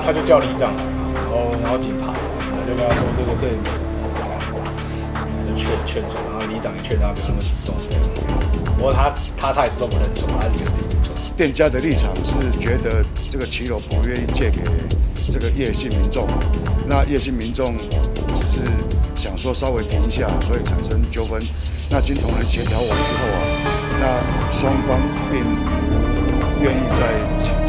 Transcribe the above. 他就叫里长来，然后警察来，我就跟他说这里没什么人，就劝说，然后里长也劝他不要那么主动。不过他也是都不认错，他是觉得自己没错。店家的立场是觉得这个骑楼不愿意借给这个叶姓民众，那叶姓民众只是想说稍微停一下，所以产生纠纷。那经同仁协调完之后那双方并不愿意再。